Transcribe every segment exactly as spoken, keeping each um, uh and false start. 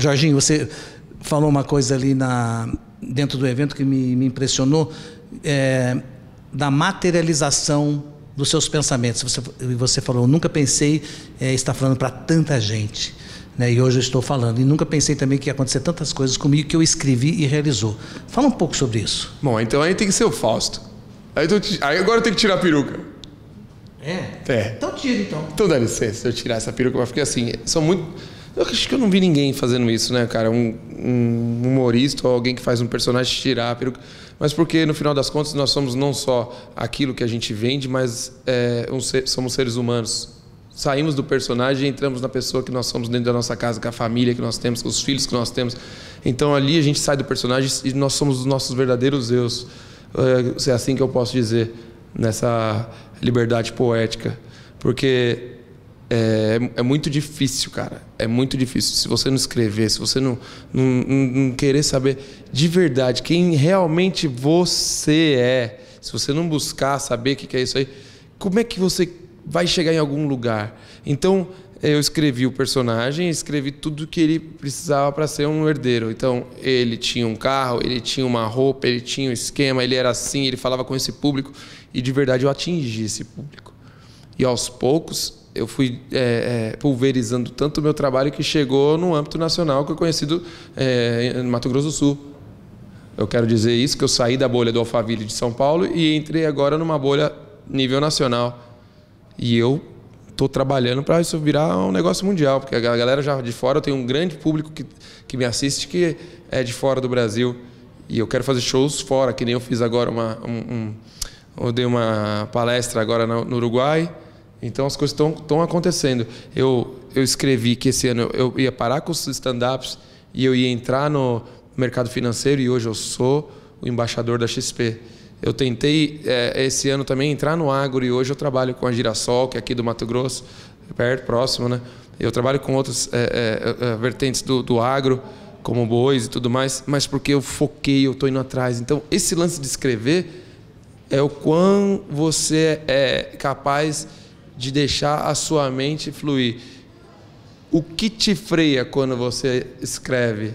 Jorginho, você falou uma coisa ali na, dentro do evento que me, me impressionou, é, da materialização dos seus pensamentos. Você, você falou, nunca pensei é, estar falando para tanta gente, né? E hoje eu estou falando. E nunca pensei também que ia acontecer tantas coisas comigo que eu escrevi e realizou. Fala um pouco sobre isso. Bom, então aí tem que ser o Fausto. Aí, tô, aí agora eu tenho que tirar a peruca. É? É. Então tira, então. Então dá licença, eu tirar essa peruca, porque assim, são muito... Eu acho que eu não vi ninguém fazendo isso, né, cara? Um, um humorista ou alguém que faz um personagem tirar a peruca. Mas porque, no final das contas, nós somos não só aquilo que a gente vende, mas é, um ser, somos seres humanos. Saímos do personagem e entramos na pessoa que nós somos dentro da nossa casa, com a família que nós temos, com os filhos que nós temos. Então, ali a gente sai do personagem e nós somos os nossos verdadeiros eus. É assim que eu posso dizer, nessa liberdade poética. Porque... É, é muito difícil, cara. É muito difícil. Se você não escrever, se você não, não, não querer saber de verdade quem realmente você é, se você não buscar saber o que é isso aí, como é que você vai chegar em algum lugar? Então, eu escrevi o personagem, escrevi tudo que ele precisava para ser um herdeiro. Então, ele tinha um carro, ele tinha uma roupa, ele tinha um esquema, ele era assim, ele falava com esse público. E de verdade, eu atingi esse público. E aos poucos... Eu fui é, é, pulverizando tanto o meu trabalho que chegou no âmbito nacional, que eu conhecido é, no Mato Grosso do Sul. Eu quero dizer isso, que eu saí da bolha do Alphaville de São Paulo e entrei agora numa bolha nível nacional. E eu estou trabalhando para isso virar um negócio mundial, porque a galera já de fora, eu tenho um grande público que, que me assiste, que é de fora do Brasil. E eu quero fazer shows fora, que nem eu fiz agora, uma, um, um, eu dei uma palestra agora no, no Uruguai. Então as coisas estão acontecendo. Eu, eu escrevi que esse ano eu, eu ia parar com os stand-ups e eu ia entrar no mercado financeiro, e hoje eu sou o embaixador da X P. Eu tentei é, esse ano também entrar no agro, e hoje eu trabalho com a Girassol, que é aqui do Mato Grosso, perto, próximo, né? Eu trabalho com outras é, é, vertentes do, do agro, como bois e tudo mais, mas porque eu foquei, eu estou indo atrás. Então esse lance de escrever é o quão você é capaz de deixar a sua mente fluir. O que te freia quando você escreve?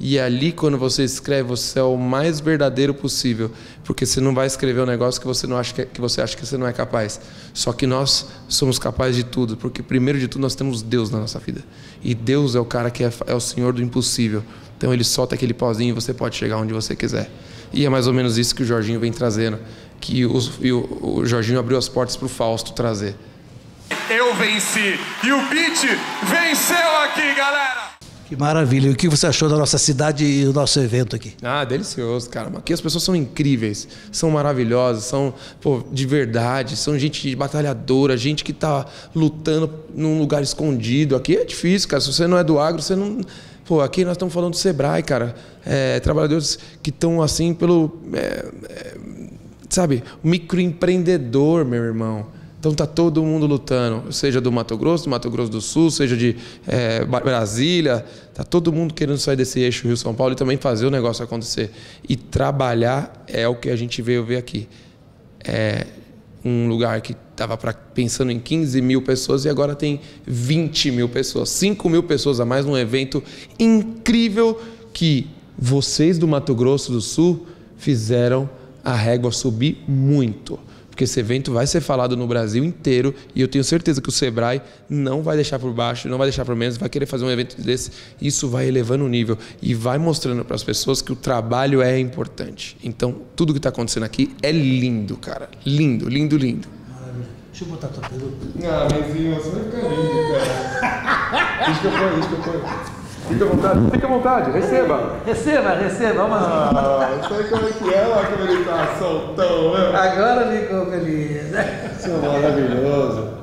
E ali, quando você escreve, você é o mais verdadeiro possível, porque você não vai escrever um negócio que você não acha que, que você acha que você não é capaz. Só que nós somos capazes de tudo, porque primeiro de tudo nós temos Deus na nossa vida. E Deus é o cara que é, é o Senhor do impossível. Então ele solta aquele pauzinho e você pode chegar onde você quiser. E é mais ou menos isso que o Jorginho vem trazendo, que os, e o, o Jorginho abriu as portas para o Fausto trazer. Eu venci, e o Beach venceu aqui, galera! Que maravilha! E o que você achou da nossa cidade e do nosso evento aqui? Ah, delicioso, cara. Aqui as pessoas são incríveis, são maravilhosas, são pô, de verdade, são gente batalhadora, gente que está lutando num lugar escondido. Aqui é difícil, cara. Se você não é do agro, você não... Pô, aqui nós estamos falando do Sebrae, cara. É, trabalhadores que estão assim pelo... É, é, sabe? Microempreendedor, meu irmão. Então tá todo mundo lutando, seja do Mato Grosso, do Mato Grosso do Sul, seja de é, Brasília. Tá todo mundo querendo sair desse eixo Rio-São Paulo e também fazer o negócio acontecer. E trabalhar é o que a gente veio ver aqui. É um lugar que estava pensando em quinze mil pessoas e agora tem vinte mil pessoas. cinco mil pessoas a mais num evento incrível que vocês do Mato Grosso do Sul fizeram a régua subir muito. Porque esse evento vai ser falado no Brasil inteiro e eu tenho certeza que o Sebrae não vai deixar por baixo, não vai deixar por menos, vai querer fazer um evento desse. Isso vai elevando o nível e vai mostrando para as pessoas que o trabalho é importante. Então, tudo que está acontecendo aqui é lindo, cara. Lindo, lindo, lindo. Maravilha. Deixa eu botar a tua peruca. Ah, vizinho, você vai ficar lindo, cara. Deixa que eu ponho, deixa que eu ponho. Fica à vontade, fica à vontade, receba. Receba, receba, vamos lá. Ah, sabe como é que é, olha como ele tá soltão, né? Agora ficou feliz. Isso é maravilhoso.